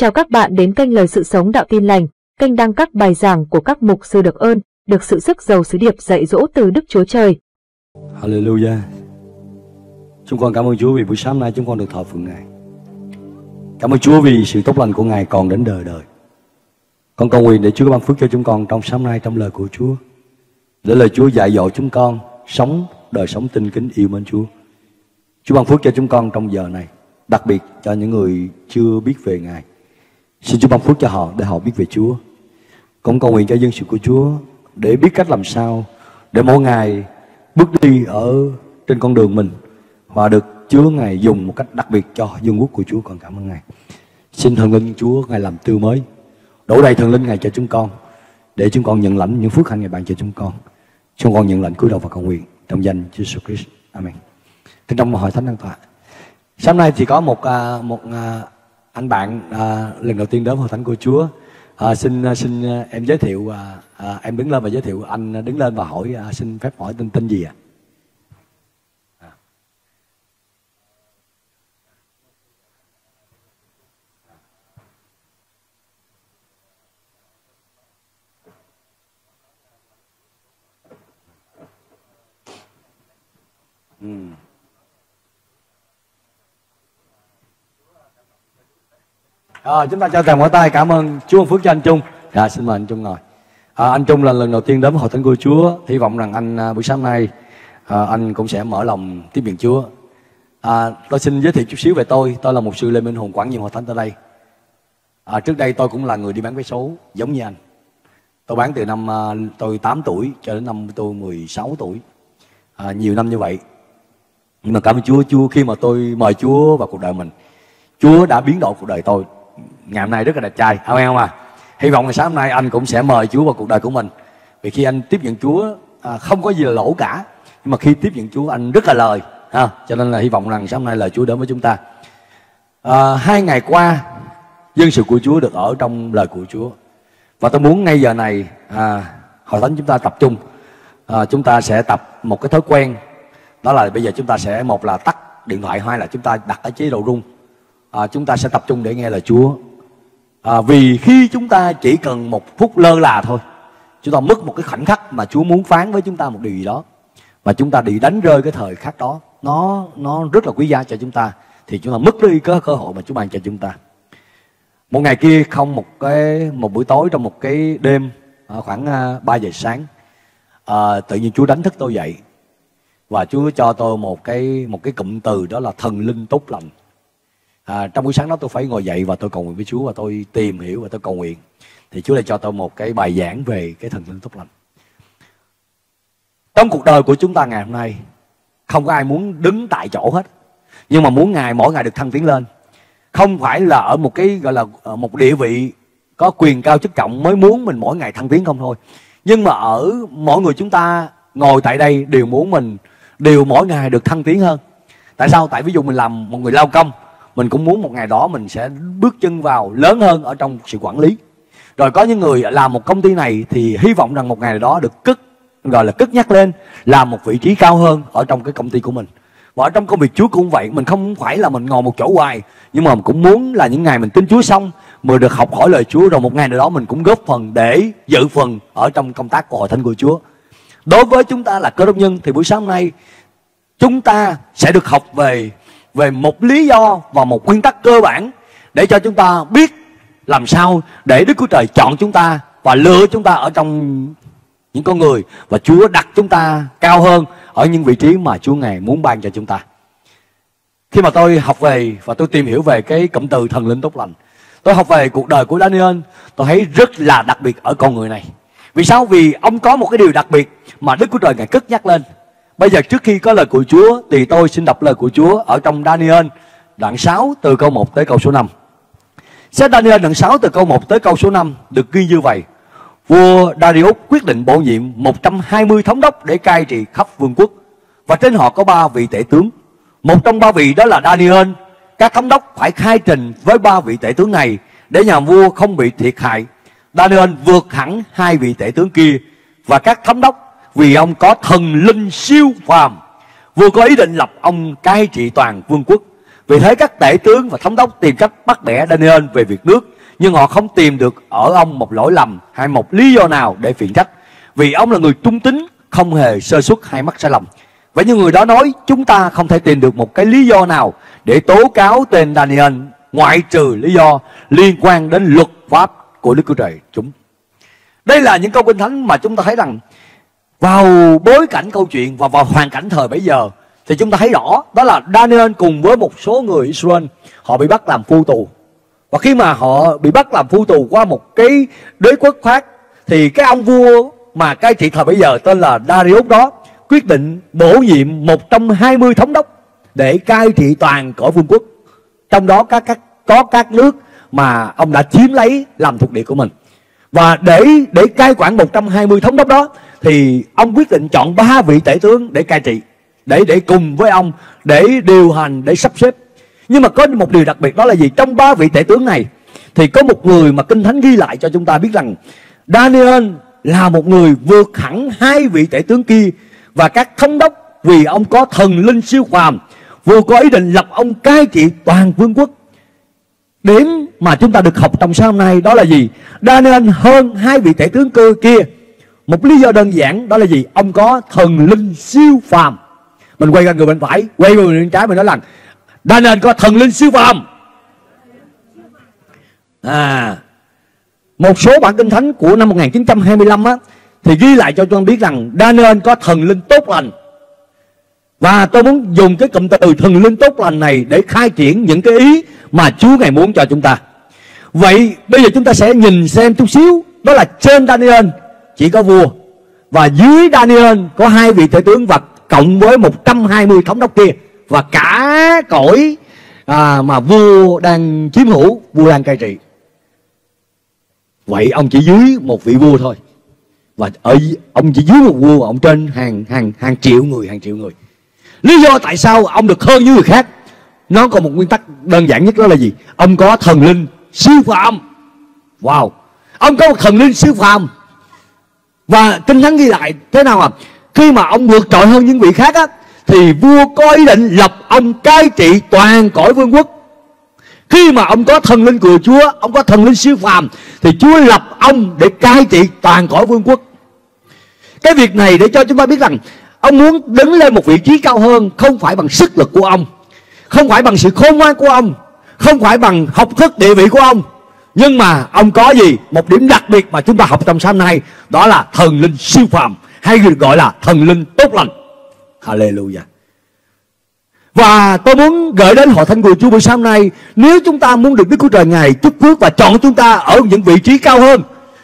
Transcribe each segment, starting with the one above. Chào các bạn đến kênh Lời Sự Sống Đạo Tin Lành, kênh đăng các bài giảng của các mục sư được ơn, được sự sức giàu sứ điệp dạy dỗ từ Đức Chúa Trời. Hallelujah. Chúng con cảm ơn Chúa vì buổi sáng nay chúng con được thờ phượng Ngài. Cảm ơn Chúa vì sự tốt lành của Ngài còn đến đời đời. Con cầu nguyện để Chúa ban phước cho chúng con trong sáng nay trong lời của Chúa, để lời Chúa dạy dỗ chúng con sống đời sống tinh kính yêu mến Chúa. Chúa ban phước cho chúng con trong giờ này, đặc biệt cho những người chưa biết về Ngài. Xin Chúa ban phước cho họ để họ biết về Chúa. Con cầu nguyện cho dân sự của Chúa để biết cách làm sao để mỗi ngày bước đi ở trên con đường mình và được Chúa Ngài dùng một cách đặc biệt cho vương quốc của Chúa. Con cảm ơn Ngài. Xin Thần Linh Chúa Ngài làm tươi mới, đổ đầy Thần Linh Ngài cho chúng con, để chúng con nhận lãnh những phước hạnh Ngài ban cho chúng con. Chúng con nhận lãnh cúi đầu và cầu nguyện trong danh Chúa Jesus Christ. Amen. Kính trong Hội Thánh An Tọa. Sáng nay thì có một anh bạn lần đầu tiên đến Hội Thánh của Chúa. Xin em giới thiệu, em đứng lên và giới thiệu. Anh đứng lên và hỏi, xin phép hỏi tên gì ạ? Chúng ta cho tràng vỗ tay cảm ơn Chúa, phước cho anh Trung. Dạ, xin mời anh Trung ngồi. Anh Trung là lần đầu tiên đến Hội Thánh của Chúa. Hy vọng rằng anh buổi sáng nay anh cũng sẽ mở lòng tiếp nhận Chúa. Tôi xin giới thiệu chút xíu về tôi. Tôi là Mục Sư Lê Minh Hùng, quản nhiệm Hội Thánh tại đây. Trước đây tôi cũng là người đi bán vé số giống như anh. Tôi bán từ năm tôi 8 tuổi cho đến năm tôi 16 tuổi. Nhiều năm như vậy. Nhưng mà cảm ơn Chúa, khi mà tôi mời Chúa vào cuộc đời mình, Chúa đã biến đổi cuộc đời tôi. Ngày hôm nay rất là đẹp trai, amen không à? Hy vọng là sáng hôm nay anh cũng sẽ mời Chúa vào cuộc đời của mình. Vì khi anh tiếp nhận Chúa không có gì là lỗ cả. Nhưng mà khi tiếp nhận Chúa anh rất là lời ha. Cho nên là hy vọng rằng sáng hôm nay lời Chúa đến với chúng ta. 2 ngày qua dân sự của Chúa được ở trong lời của Chúa. Và tôi muốn ngay giờ này Hội Thánh chúng ta tập trung. Chúng ta sẽ tập một cái thói quen. Đó là bây giờ chúng ta sẽ, một là tắt điện thoại, hai là chúng ta đặt ở chế độ rung. Chúng ta sẽ tập trung để nghe lời Chúa. Vì khi chúng ta chỉ cần một phút lơ là thôi, chúng ta mất một cái khoảnh khắc mà Chúa muốn phán với chúng ta một điều gì đó, và chúng ta bị đánh rơi cái thời khắc đó, nó rất là quý giá cho chúng ta, thì chúng ta mất đi cái cơ hội mà Chúa ban cho chúng ta. Một ngày kia không, một buổi tối trong một cái đêm, khoảng 3 giờ sáng, tự nhiên Chúa đánh thức tôi dậy. Và Chúa cho tôi một cái cụm từ, đó là thần linh tốt lành. Trong buổi sáng đó tôi phải ngồi dậy và tôi cầu nguyện với Chúa, và tôi tìm hiểu và tôi cầu nguyện. Thì Chúa lại cho tôi một cái bài giảng về cái thần linh tốt lành. Trong cuộc đời của chúng ta ngày hôm nay, không có ai muốn đứng tại chỗ hết, nhưng mà muốn Ngài mỗi ngày được thăng tiến lên. Không phải là ở một cái gọi là một địa vị có quyền cao chức trọng mới muốn mình mỗi ngày thăng tiến không thôi. Nhưng mà ở mỗi người chúng ta ngồi tại đây đều muốn mình đều mỗi ngày được thăng tiến hơn. Tại sao? Tại ví dụ mình làm một người lao công, mình cũng muốn một ngày đó mình sẽ bước chân vào lớn hơn ở trong sự quản lý. Rồi có những người làm một công ty này thì hy vọng rằng một ngày đó được cất nhắc lên, làm một vị trí cao hơn ở trong cái công ty của mình. Và ở trong công việc Chúa cũng vậy, mình không phải là mình ngồi một chỗ hoài, nhưng mà mình cũng muốn là những ngày mình tin Chúa xong, mình được học hỏi lời Chúa, rồi một ngày nào đó mình cũng góp phần để dự phần ở trong công tác của Hội Thánh của Chúa. Đối với chúng ta là Cơ Đốc nhân thì buổi sáng hôm nay chúng ta sẽ được học về một lý do và một nguyên tắc cơ bản để cho chúng ta biết làm sao để Đức Chúa Trời chọn chúng ta và lựa chúng ta ở trong những con người, và Chúa đặt chúng ta cao hơn ở những vị trí mà Chúa Ngài muốn ban cho chúng ta. Khi mà tôi học về và tôi tìm hiểu về cái cụm từ thần linh tốt lành, tôi học về cuộc đời của Daniel, tôi thấy rất là đặc biệt ở con người này. Vì sao? Vì ông có một cái điều đặc biệt mà Đức Chúa Trời Ngài cất nhắc lên. Bây giờ trước khi có lời của Chúa thì tôi xin đọc lời của Chúa ở trong Daniel đoạn 6 từ câu 1 tới câu số 5. Sách Daniel đoạn 6 từ câu 1 tới câu số 5 được ghi như vậy. Vua Darius quyết định bổ nhiệm 120 thống đốc để cai trị khắp vương quốc. Và trên họ có 3 vị tể tướng. Một trong 3 vị đó là Daniel. Các thống đốc phải khai trình với 3 vị tể tướng này để nhà vua không bị thiệt hại. Daniel vượt hẳn 2 vị tể tướng kia và các thống đốc, vì ông có thần linh siêu phàm. Vua có ý định lập ông cai trị toàn vương quốc. Vì thế các tể tướng và thống đốc tìm cách bắt bẻ Daniel về việc nước, nhưng họ không tìm được ở ông một lỗi lầm hay một lý do nào để phiển trách, vì ông là người trung tín, không hề sơ suất hay mắc sai lầm. Và những người đó nói, chúng ta không thể tìm được một cái lý do nào để tố cáo tên Daniel ngoại trừ lý do liên quan đến luật pháp của Đức Chúa Trời chúng. Đây là những câu Kinh Thánh mà chúng ta thấy rằng vào bối cảnh câu chuyện và vào hoàn cảnh thời bấy giờ thì chúng ta thấy rõ đó là Daniel cùng với một số người Israel họ bị bắt làm phu tù. Và khi mà họ bị bắt làm phu tù qua một cái đế quốc khác thì cái ông vua mà cai trị thời bấy giờ tên là Darius đó quyết định bổ nhiệm 120 thống đốc để cai trị toàn cõi vương quốc, trong đó có các nước mà ông đã chiếm lấy làm thuộc địa của mình. Và để cai quản 120 thống đốc đó thì ông quyết định chọn 3 vị tể tướng để cai trị, để cùng với ông, để điều hành, để sắp xếp. Nhưng mà có một điều đặc biệt đó là gì? Trong 3 vị tể tướng này thì có một người mà Kinh Thánh ghi lại cho chúng ta biết rằng Daniel là một người vượt hẳn 2 vị tể tướng kia và các thống đốc, vì ông có thần linh siêu phàm, vừa có ý định lập ông cai trị toàn vương quốc. Điểm mà chúng ta được học trong sáng hôm nay đó là gì? Daniel hơn 2 vị tể tướng cơ kia, một lý do đơn giản đó là gì? Ông có thần linh siêu phàm. Mình quay qua người bên phải, quay qua người bên trái, mình nói rằng Daniel có thần linh siêu phàm. Một số bản Kinh Thánh của năm 1925 á, thì ghi lại cho chúng ta biết rằng Daniel có thần linh tốt lành. Và tôi muốn dùng cái cụm từ thần linh tốt lành này để khai triển những cái ý mà Chúa Ngài muốn cho chúng ta. Vậy bây giờ chúng ta sẽ nhìn xem chút xíu, đó là trên Daniel chỉ có vua, và dưới Daniel có 2 vị tể tướng, và cộng với 120 thống đốc kia, và cả cõi mà vua đang chiếm hữu, vua đang cai trị. Vậy ông chỉ dưới một vị vua thôi, và ông chỉ dưới một vua và ông trên hàng triệu người, Lý do tại sao ông được hơn những người khác, nó còn một nguyên tắc đơn giản nhất đó là gì? Ông có thần linh siêu phàm. Wow, ông có một thần linh siêu phàm. Và Kinh Thánh ghi lại thế nào à? Khi mà ông vượt trội hơn những vị khác á, thì vua có ý định lập ông cai trị toàn cõi vương quốc. Khi mà ông có thần linh của Chúa, ông có thần linh siêu phàm, thì Chúa lập ông để cai trị toàn cõi vương quốc. Cái việc này để cho chúng ta biết rằng ông muốn đứng lên một vị trí cao hơn, không phải bằng sức lực của ông, không phải bằng sự khôn ngoan của ông, không phải bằng học thức địa vị của ông, nhưng mà ông có gì? Một điểm đặc biệt mà chúng ta học trong sáng nay, đó là thần linh siêu phàm, hay được gọi là thần linh tốt lành. Hallelujah. Và tôi muốn gửi đến hội thánh của Chúa buổi sáng nay, nếu chúng ta muốn được Đức Chúa Trời Ngài chúc phước và chọn chúng ta ở những vị trí cao hơn,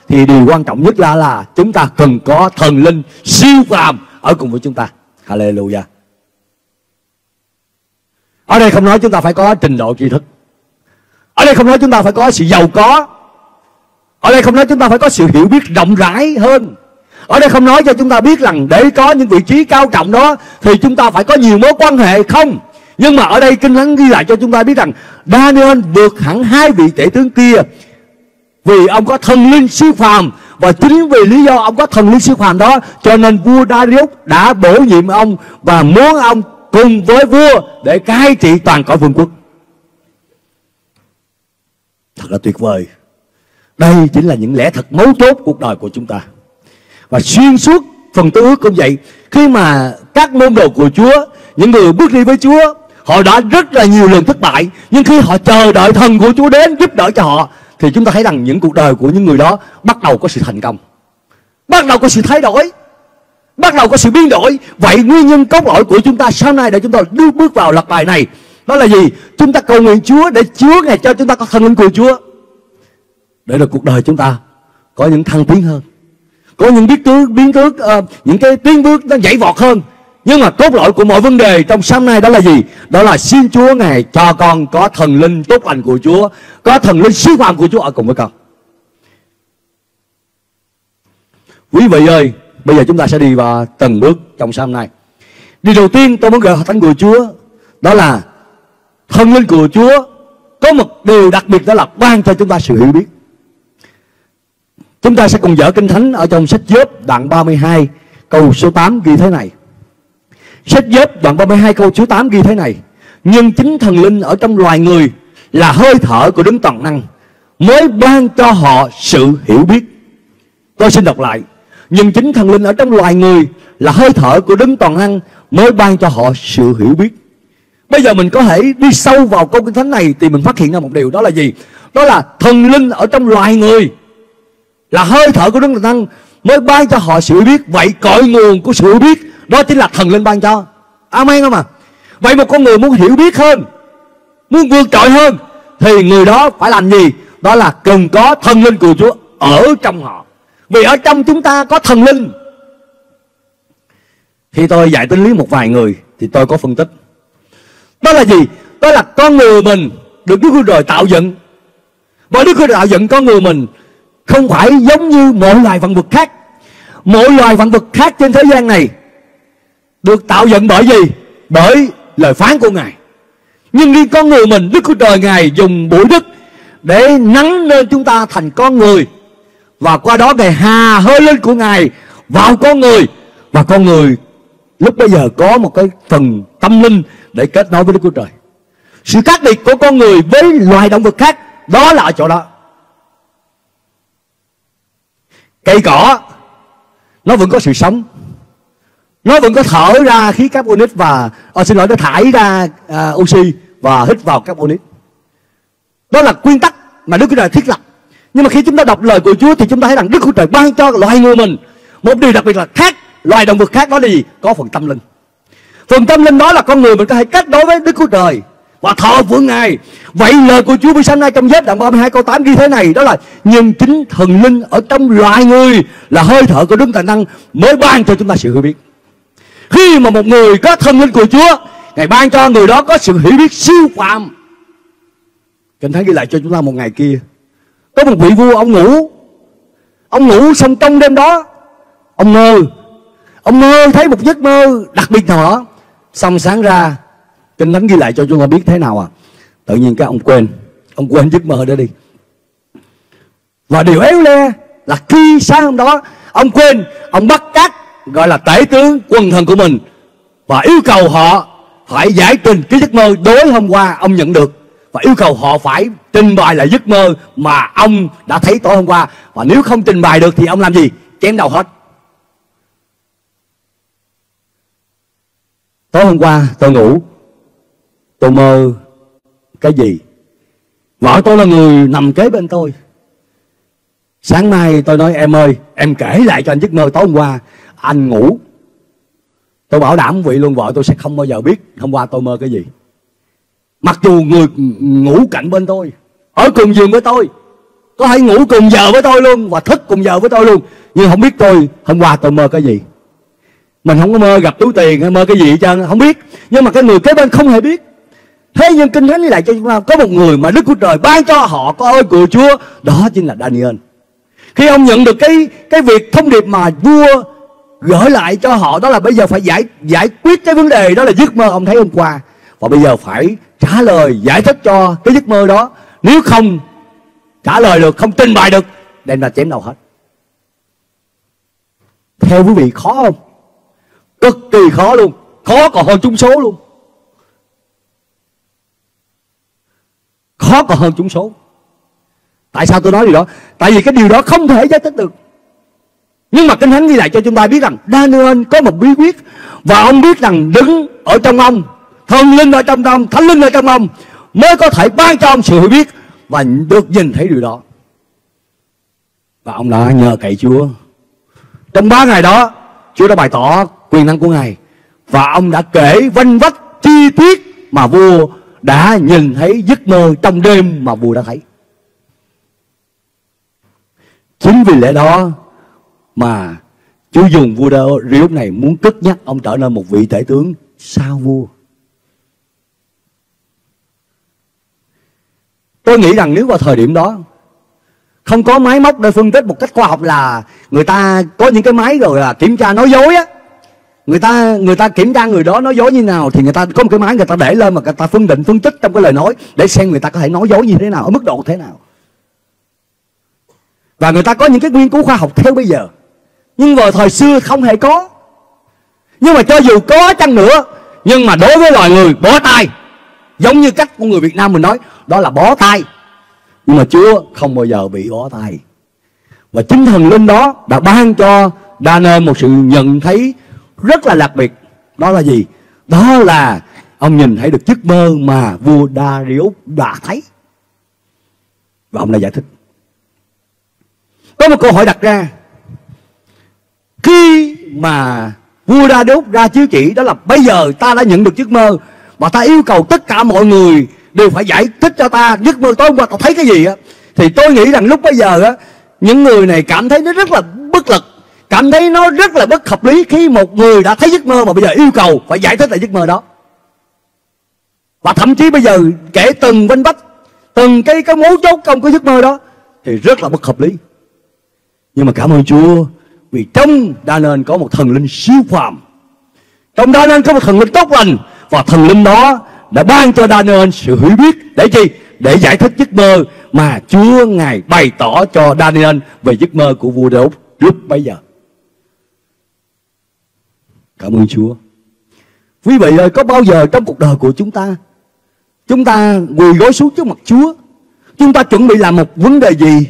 thì điều quan trọng nhất là chúng ta cần có thần linh siêu phàm ở cùng với chúng ta. Hallelujah. Ở đây không nói chúng ta phải có trình độ tri thức, ở đây không nói chúng ta phải có sự giàu có, ở đây không nói chúng ta phải có sự hiểu biết rộng rãi hơn, ở đây không nói cho chúng ta biết rằng để có những vị trí cao trọng đó thì chúng ta phải có nhiều mối quan hệ, không. Nhưng mà ở đây Kinh Thánh ghi lại cho chúng ta biết rằng Daniel vượt hẳn 2 vị tể tướng kia vì ông có thần linh siêu phàm. Và chính vì lý do ông có thần linh siêu phàm đó cho nên vua Darius đã bổ nhiệm ông và muốn ông cùng với vua để cai trị toàn cõi vương quốc. Thật là tuyệt vời. Đây chính là những lẽ thật mấu chốt cuộc đời của chúng ta. Và xuyên suốt phần tư ước cũng vậy. Khi mà các môn đồ của Chúa, những người bước đi với Chúa, họ đã rất là nhiều lần thất bại, nhưng khi họ chờ đợi thần của Chúa đến giúp đỡ cho họ, thì chúng ta thấy rằng những cuộc đời của những người đó bắt đầu có sự thành công, bắt đầu có sự thay đổi, bắt đầu có sự biến đổi. Vậy nguyên nhân cốt lõi của chúng ta sáng nay để chúng ta đưa bước vào loạt bài này đó là gì? Chúng ta cầu nguyện Chúa để Chúa Ngài cho chúng ta có thần linh của Chúa, để được cuộc đời chúng ta có những thăng tiến hơn, có những tiến bước nó nhảy vọt hơn. Nhưng mà cốt lõi của mọi vấn đề trong sáng nay đó là gì? Đó là xin Chúa Ngài cho con có thần linh tốt lành của Chúa, có thần linh siêu phàm của Chúa ở cùng với con. Quý vị ơi, bây giờ chúng ta sẽ đi vào từng bước trong sáng nay. Điều đầu tiên tôi muốn gửi hội thánh của Chúa đó là thần linh của Chúa có một điều đặc biệt, đó là ban cho chúng ta sự hiểu biết. Chúng ta sẽ cùng dở Kinh Thánh ở trong sách Gióp đoạn 32 câu số 8 ghi thế này. Sách Gióp đoạn 32 câu số 8 ghi thế này: nhưng chính thần linh ở trong loài người là hơi thở của Đấng Toàn Năng mới ban cho họ sự hiểu biết. Tôi xin đọc lại. Nhưng chính thần linh ở trong loài người là hơi thở của Đấng Toàn Năng mới ban cho họ sự hiểu biết. Bây giờ mình có thể đi sâu vào câu Kinh Thánh này thì mình phát hiện ra một điều, đó là gì? Đó là thần linh ở trong loài người là hơi thở của Đấng Toàn Năng mới ban cho họ sự biết. Vậy cội nguồn của sự biết đó chính là thần linh ban cho. Amen không ạ? Vậy một con người muốn hiểu biết hơn, muốn vượt trội hơn, thì người đó phải làm gì? Đó là cần có thần linh của Chúa ở trong họ. Vì ở trong chúng ta có thần linh. Khi tôi dạy tính lý một vài người thì tôi có phân tích. Đó là gì? Đó là con người mình được Đức Chúa Trời tạo dựng. Và Đức Chúa Trời tạo dựng con người mình không phải giống như mọi loài vạn vật khác. Mọi loài vạn vật khác trên thế gian này được tạo dựng bởi gì? Bởi lời phán của Ngài. Nhưng riêng con người mình, Đức Chúa Trời Ngài dùng bụi đất để nắng lên chúng ta thành con người. Và qua đó Ngài hà hơi lên của Ngài vào con người. Và con người lúc bây giờ có một cái phần tâm linh để kết nối với Đức Chúa Trời. Sự khác biệt của con người với loài động vật khác đó là ở chỗ đó. Cây cỏ nó vẫn có sự sống, nó vẫn có thở ra khí carbonic và nó thải ra oxy và hít vào carbonic. Đó là nguyên tắc mà Đức Chúa Trời thiết lập. Nhưng mà khi chúng ta đọc lời của Chúa thì chúng ta thấy rằng Đức Chúa Trời ban cho loài người mình một điều đặc biệt là khác loài động vật khác, đó là gì? Có phần tâm linh. Phần tâm linh đó là con người mình có thể kết nối với Đức Chúa Trời và thờ phượng Ngài. Vậy lời của Chúa buổi sáng nay trong Gióp đoạn 32 câu 8 ghi thế này, đó là nhưng chính thần linh ở trong loài người là hơi thở của Đức Toàn Năng mới ban cho chúng ta sự hiểu biết. Khi mà một người có thần linh của Chúa, Ngài ban cho người đó có sự hiểu biết siêu phàm. Kinh Thánh ghi lại cho chúng ta một ngày kia, có một vị vua ông ngủ xong trong đêm đó ông mơ thấy một giấc mơ đặc biệt nào đó, xong sáng ra Kinh Thánh ghi lại cho chúng ta biết thế nào à? Tự nhiên cái ông quên giấc mơ đó đi. Và điều éo le là khi sáng hôm đó ông quên, ông bắt các gọi là tể tướng quần thần của mình và yêu cầu họ phải giải trình cái giấc mơ tối hôm qua ông nhận được, và yêu cầu họ phải trình bày lại giấc mơ mà ông đã thấy tối hôm qua, và nếu không trình bày được thì ông làm gì? Chém đầu hết. Tối hôm qua tôi ngủ, tôi mơ cái gì? Vợ tôi là người nằm kế bên tôi. Sáng nay tôi nói em ơi, em kể lại cho anh giấc mơ tối hôm qua anh ngủ. Tôi bảo đảm vị luôn, vợ tôi sẽ không bao giờ biết hôm qua tôi mơ cái gì. Mặc dù người ngủ cạnh bên tôi, ở cùng giường với tôi, có thể ngủ cùng giờ với tôi luôn và thức cùng giờ với tôi luôn, nhưng không biết tôi hôm qua tôi mơ cái gì. Mình không có mơ gặp túi tiền hay mơ cái gì hết trơn, không biết. Nhưng mà cái người kế bên không hề biết. Thế nhưng Kinh Thánh lại cho chúng ta có một người mà Đức Chúa Trời ban cho họ có ơn của Chúa, đó chính là Daniel. Khi ông nhận được cái việc thông điệp mà vua gửi lại cho họ, đó là bây giờ phải giải quyết cái vấn đề đó là giấc mơ ông thấy hôm qua, và bây giờ phải trả lời giải thích cho cái giấc mơ đó. Nếu không trả lời được, không trình bày được, đem ra chém đầu hết. Theo quý vị khó không? Cực kỳ khó luôn, khó còn hơn trúng số luôn. Khó còn hơn trúng số. Tại sao tôi nói điều đó? Tại vì cái điều đó không thể giải thích được. Nhưng mà Kinh Thánh ghi lại cho chúng ta biết rằng Daniel có một bí quyết, và ông biết rằng đứng ở trong ông, thần linh ở trong ông, thánh linh ở trong ông mới có thể ban cho ông sự hiểu biết và được nhìn thấy điều đó. Và ông đã nhờ cậy Chúa. Trong 3 ngày đó Chúa đã bày tỏ quyền năng của Ngài, và ông đã kể vanh vách chi tiết mà vua đã nhìn thấy giấc mơ trong đêm mà vua đã thấy. Chính vì lẽ đó mà Chúa dùng vua Darius này muốn cất nhắc ông trở nên một vị tể tướng sau vua. Tôi nghĩ rằng nếu vào thời điểm đó không có máy móc để phân tích một cách khoa học, là người ta có những cái máy rồi là kiểm tra nói dối á, người ta kiểm tra người đó nói dối như nào, thì người ta có một cái máy người ta để lên mà người ta phân định phân tích trong cái lời nói để xem người ta có thể nói dối như thế nào, ở mức độ thế nào. Và người ta có những cái nghiên cứu khoa học theo bây giờ, nhưng vào thời xưa không hề có. Nhưng mà cho dù có chăng nữa, nhưng mà đối với loài người bó tay Giống như cách của người Việt Nam mình nói đó là bó tay. Nhưng mà Chúa không bao giờ bị bó tay. Và chính thần linh đó đã ban cho Daniel một sự nhận thấy rất là đặc biệt. Đó là gì? Đó là ông nhìn thấy được giấc mơ mà vua Darius đã thấy. Và ông đã giải thích. Có một câu hỏi đặt ra. Khi mà vua Darius ra chiếu chỉ đó là bây giờ ta đã nhận được giấc mơ và ta yêu cầu tất cả mọi người đều phải giải thích cho ta giấc mơ tối hôm qua ta thấy cái gì á. Thì tôi nghĩ rằng lúc bây giờ á, những người này cảm thấy nó rất là bất lực, cảm thấy nó rất là bất hợp lý khi một người đã thấy giấc mơ mà bây giờ yêu cầu phải giải thích lại giấc mơ đó. Và thậm chí bây giờ kể từng vân vách, từng cái mấu chốt trong cái giấc mơ đó thì rất là bất hợp lý. Nhưng mà cảm ơn Chúa vì trong Daniel có một thần linh siêu phàm. Trong Daniel có một thần linh tốt lành. Và thần linh đó đã ban cho Daniel sự hiểu biết để chi? Để giải thích giấc mơ mà Chúa Ngài bày tỏ cho Daniel về giấc mơ của vua Đô lúc bấy giờ. Cảm ơn Chúa. Quý vị ơi, có bao giờ trong cuộc đời của chúng ta quỳ gối xuống trước mặt Chúa, chúng ta chuẩn bị làm một vấn đề gì,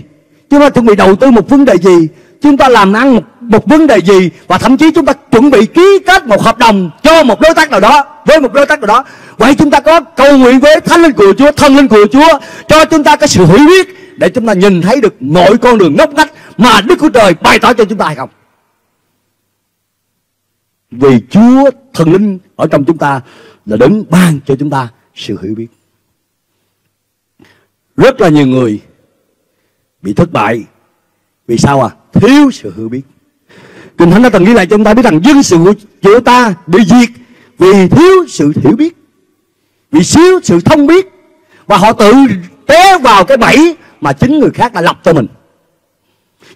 chúng ta chuẩn bị đầu tư một vấn đề gì, chúng ta làm ăn một vấn đề gì, và thậm chí chúng ta chuẩn bị ký kết một hợp đồng cho một đối tác nào đó, với một đối tác nào đó. Vậy chúng ta có cầu nguyện với Thánh Linh của Chúa, thần linh của Chúa cho chúng ta cái sự hiểu biết để chúng ta nhìn thấy được mọi con đường ngóc ngách mà Đức Chúa Trời bày tỏ cho chúng ta hay không? Vì Chúa thần linh ở trong chúng ta là đấng ban cho chúng ta sự hiểu biết. Rất là nhiều người bị thất bại. Vì sao à? Thiếu sự hiểu biết. Kinh Thánh đã từng ghi lại cho chúng ta biết rằng dân sự của ta bị diệt vì thiếu sự hiểu biết, vì thiếu sự thông biết. Và họ tự té vào cái bẫy mà chính người khác đã lập cho mình.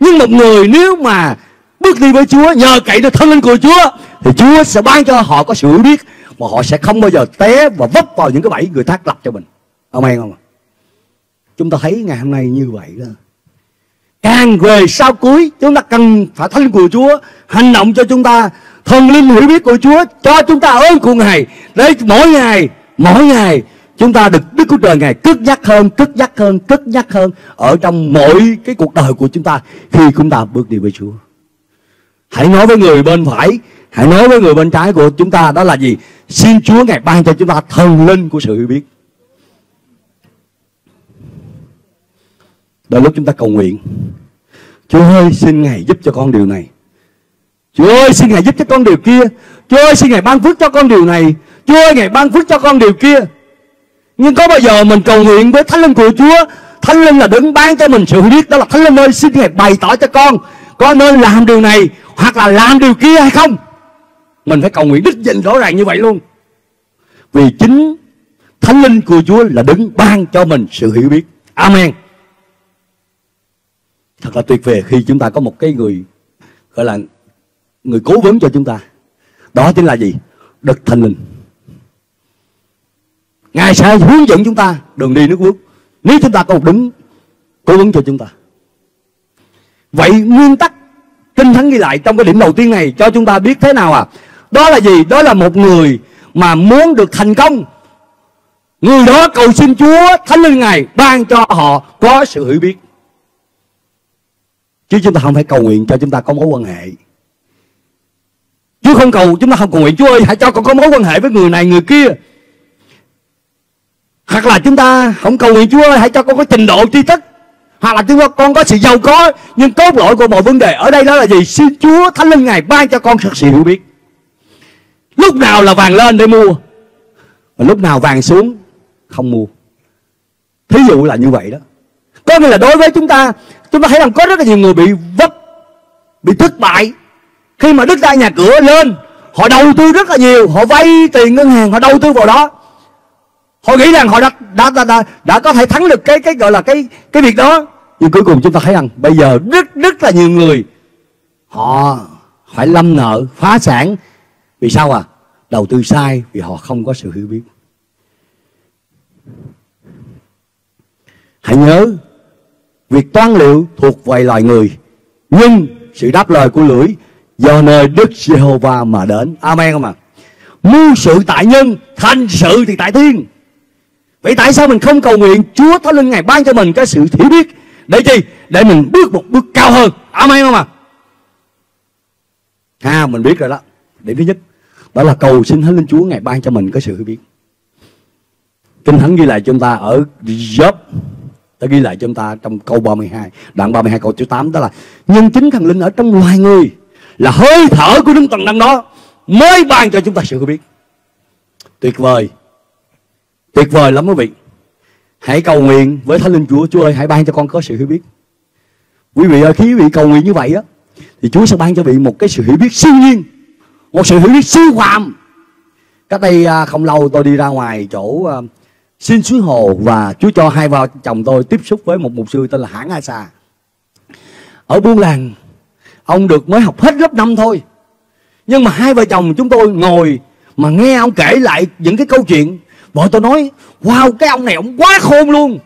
Nhưng một người nếu mà bước đi với Chúa, nhờ cậy được thân linh của Chúa, thì Chúa sẽ ban cho họ có sự hiểu biết mà họ sẽ không bao giờ té và vấp vào những cái bẫy người khác lập cho mình. Amen không? Chúng ta thấy ngày hôm nay như vậy đó. Càng về sau cuối, chúng ta cần phải thánh linh của Chúa hành động cho chúng ta, thần linh hiểu biết của Chúa cho chúng ta ơn của Ngài để mỗi ngày chúng ta được Đức Chúa Trời Ngài cất nhắc hơn ở trong mỗi cái cuộc đời của chúng ta khi chúng ta bước đi với Chúa. Hãy nói với người bên phải, hãy nói với người bên trái của chúng ta đó là gì? Xin Chúa Ngài ban cho chúng ta thần linh của sự hiểu biết. Đôi lúc chúng ta cầu nguyện, Chúa ơi xin Ngài giúp cho con điều này, Chúa ơi xin Ngài giúp cho con điều kia, Chúa ơi xin Ngài ban phước cho con điều này, Chúa ơi Ngài ban phước cho con điều kia. Nhưng có bao giờ mình cầu nguyện với Thánh Linh của Chúa, Thánh Linh là đấng ban cho mình sự biết, đó là Thánh Linh ơi xin Ngài bày tỏ cho con có nên làm điều này hoặc là làm điều kia hay không? Mình phải cầu nguyện đích danh rõ ràng như vậy luôn. Vì chính Thánh Linh của Chúa là đấng ban cho mình sự hiểu biết. Amen. Thật là tuyệt vời khi chúng ta có một cái người gọi là người cố vấn cho chúng ta. Đó chính là gì? Đức Thánh Linh. Ngài sẽ hướng dẫn chúng ta đường đi nước bước nếu chúng ta có một đấng cố vấn cho chúng ta. Vậy nguyên tắc Kinh Thánh ghi lại trong cái điểm đầu tiên này cho chúng ta biết thế nào à? Đó là gì? Đó là một người mà muốn được thành công, người đó cầu xin Chúa Thánh Linh Ngài ban cho họ có sự hiểu biết. Chứ chúng ta không phải cầu nguyện cho chúng ta có mối quan hệ. Chúa không cầu, chúng ta không cầu nguyện Chúa ơi hãy cho con có mối quan hệ với người này người kia. Hoặc là chúng ta không cầu nguyện Chúa ơi hãy cho con có trình độ tri thức, hoặc là chúng ta con có sự giàu có. Nhưng cốt lõi của mọi vấn đề ở đây đó là gì? Xin Chúa Thánh Linh Ngài ban cho con thật sự hiểu biết. Lúc nào là vàng lên để mua, và lúc nào vàng xuống không mua. Thí dụ là như vậy đó. Có nghĩa là đối với chúng ta thấy rằng có rất là nhiều người bị vấp, bị thất bại khi mà đất đai nhà cửa lên. Họ đầu tư rất là nhiều, họ vay tiền ngân hàng, họ đầu tư vào đó, họ nghĩ rằng họ đã có thể thắng được cái gọi là cái việc đó. Nhưng cuối cùng chúng ta thấy rằng bây giờ rất là nhiều người họ phải lâm nợ, phá sản. Vì sao à? Đầu tư sai, vì họ không có sự hiểu biết. Hãy nhớ, việc toán liệu thuộc về loài người, nhưng sự đáp lời của lưỡi do nơi Đức Giê-hô-va mà đến. Amen không ạ? Mưu sự tại nhân, thành sự thì tại thiên. Vậy tại sao mình không cầu nguyện Chúa Thánh Linh Ngài ban cho mình cái sự hiểu biết để chi? Để mình bước một bước cao hơn. Amen không ạ? Mình biết rồi đó. Điểm thứ nhất đó là cầu xin Thánh Linh Chúa Ngài ban cho mình cái sự hiểu biết. Kinh Thánh ghi lại cho chúng ta ở Gióp, ta ghi lại cho chúng ta trong câu 32, đoạn 32 câu thứ 8, đó là nhân chính Thần Linh ở trong loài người là hơi thở của Đức Thần Linh đó mới ban cho chúng ta sự hiểu biết. Tuyệt vời, tuyệt vời lắm quý vị. Hãy cầu nguyện với Thánh Linh Chúa: Chúa ơi, hãy ban cho con có sự hiểu biết. Quý vị ơi, khi quý vị cầu nguyện như vậy á, thì Chúa sẽ ban cho vị một cái sự hiểu biết siêu nhiên, một sự hiểu biết siêu phàm. Cách đây không lâu tôi đi ra ngoài chỗ xin suối Hồ, và Chúa cho hai vợ chồng tôi tiếp xúc với một mục sư tên là Hãng A Sa ở Buôn Làng. Ông được mới học hết lớp 5 thôi, nhưng mà hai vợ chồng chúng tôi ngồi mà nghe ông kể lại những cái câu chuyện. Vợ tôi nói: wow, cái ông này ông quá khôn luôn.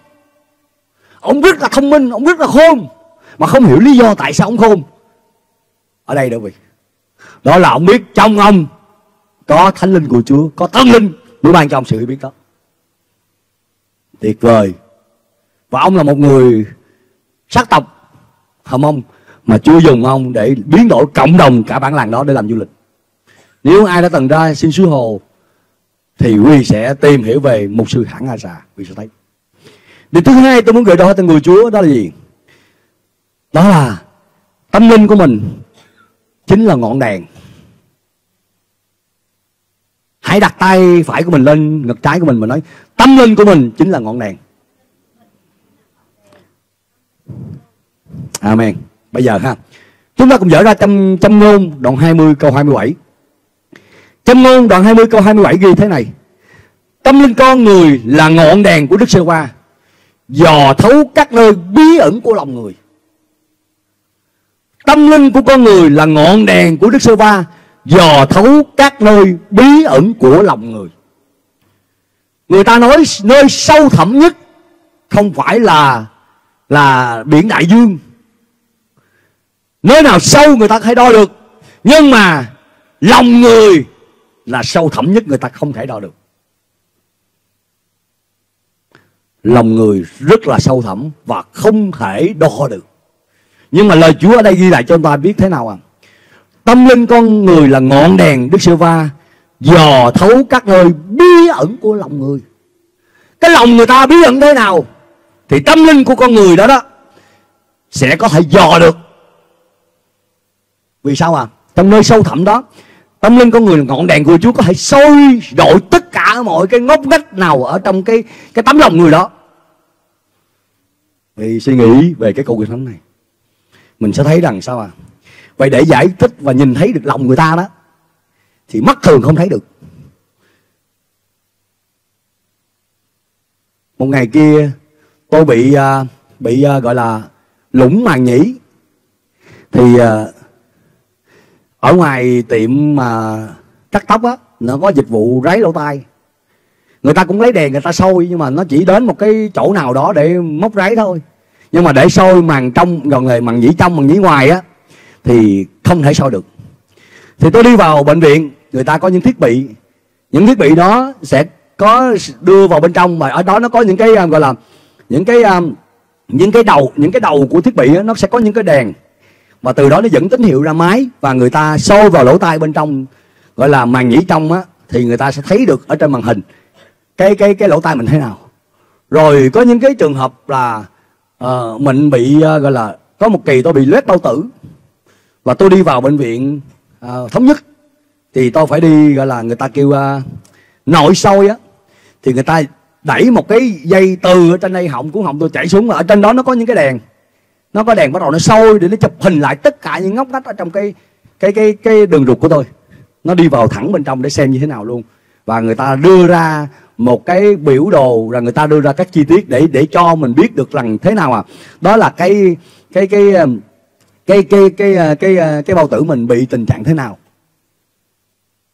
Ông rất là thông minh, ông rất là khôn, mà không hiểu lý do tại sao ông khôn. Ở đây đâu vậy? Đó là ông biết trong ông có Thánh Linh của Chúa, có Thánh Linh mới ban cho ông sự hiểu biết đó. Tuyệt vời. Và ông là một người sắc tộc Hờ Mông, mà Chúa dùng ông để biến đổi cộng đồng cả bản làng đó để làm du lịch. Nếu ai đã từng ra xin suối Hồ thì Huy sẽ tìm hiểu về mục sư Hãng A Sa, Huy sẽ thấy. Điều thứ hai tôi muốn gửi đó tới người Chúa đó là gì? Đó là tâm linh của mình chính là ngọn đèn. Hãy đặt tay phải của mình lên ngực trái của mình mà nói: tâm linh của mình chính là ngọn đèn. Amen. Bây giờ ha, chúng ta cùng dở ra Châm ngôn đoạn 20 câu 27. Châm ngôn đoạn 20 câu 27 ghi thế này: tâm linh con người là ngọn đèn của Đức Sê-hoa, dò thấu các nơi bí ẩn của lòng người. Tâm linh của con người là ngọn đèn của Đức Sê-hoa, dò thấu các nơi bí ẩn của lòng người. Người ta nói nơi sâu thẳm nhất không phải là biển đại dương. Nơi nào sâu người ta có thể đo được, nhưng mà lòng người là sâu thẳm nhất người ta không thể đo được. Lòng người rất là sâu thẳm và không thể đo được. Nhưng mà lời Chúa ở đây ghi lại cho chúng ta biết thế nào à? Tâm linh con người là ngọn đèn Đức Sê-va, dò thấu các nơi bí ẩn của lòng người. Cái lòng người ta bí ẩn thế nào thì tâm linh của con người đó sẽ có thể dò được. Vì sao à? Trong nơi sâu thẳm đó, tâm linh con người là ngọn đèn của Chúa có thể soi rọi tất cả mọi cái ngóc ngách nào ở trong cái tấm lòng người đó. Thì suy nghĩ về cái câu chuyện thánh này, mình sẽ thấy rằng sao à? Vậy để giải thích và nhìn thấy được lòng người ta đó thì mắt thường không thấy được. Một ngày kia tôi bị gọi là lũng màng nhĩ. Thì ở ngoài tiệm mà cắt tóc á, nó có dịch vụ ráy lỗ tai. Người ta cũng lấy đèn người ta soi, nhưng mà nó chỉ đến một cái chỗ nào đó để móc ráy thôi. Nhưng mà để soi màng trong, gần là màng nhĩ trong, màng nhĩ ngoài á, thì không thể soi được. Thì tôi đi vào bệnh viện, người ta có những thiết bị. Những thiết bị đó sẽ có đưa vào bên trong, mà ở đó nó có những cái gọi là những cái đầu của thiết bị đó, nó sẽ có những cái đèn. Và từ đó nó dẫn tín hiệu ra máy, và người ta soi vào lỗ tai bên trong, gọi là màng nhĩ trong á, thì người ta sẽ thấy được ở trên màn hình cái lỗ tai mình thế nào. Rồi có những cái trường hợp là mình bị gọi là, có một kỳ tôi bị loét bao tử, và tôi đi vào bệnh viện Thống Nhất. Thì tôi phải đi gọi là, người ta kêu nội soi á, thì người ta đẩy một cái dây từ ở trên đây họng của họng tôi chảy xuống, ở trên đó nó có những cái đèn. Nó có đèn bắt đầu nó soi để nó chụp hình lại tất cả những ngóc ngách ở trong cái đường ruột của tôi. Nó đi vào thẳng bên trong để xem như thế nào luôn. Và người ta đưa ra một cái biểu đồ, là người ta đưa ra các chi tiết để cho mình biết được rằng thế nào à. Đó là cái bao tử mình bị tình trạng thế nào.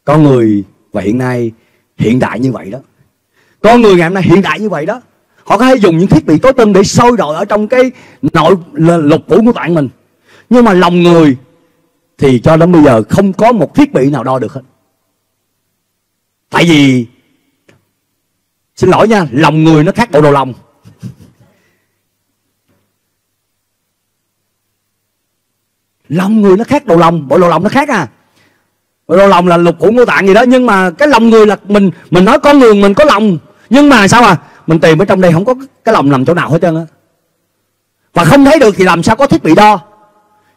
Con người và hiện nay hiện đại như vậy đó. Con người ngày hôm nay hiện đại như vậy đó. Họ có thể dùng những thiết bị tối tân để soi rọi ở trong cái nội lục phủ của bạn mình. Nhưng mà lòng người thì cho đến bây giờ không có một thiết bị nào đo được hết. Tại vì Xin lỗi nha, lòng người nó khác bộ đồ lòng. Lòng người nó khác đồ lòng, bộ đồ lòng nó khác à. Bộ đồ lòng là lục phủ ngũ tạng gì đó, nhưng mà cái lòng người là mình nói con người mình có lòng, nhưng mà sao à, mình tìm ở trong đây không có cái lòng nằm chỗ nào hết trơn á. Và không thấy được thì làm sao có thiết bị đo.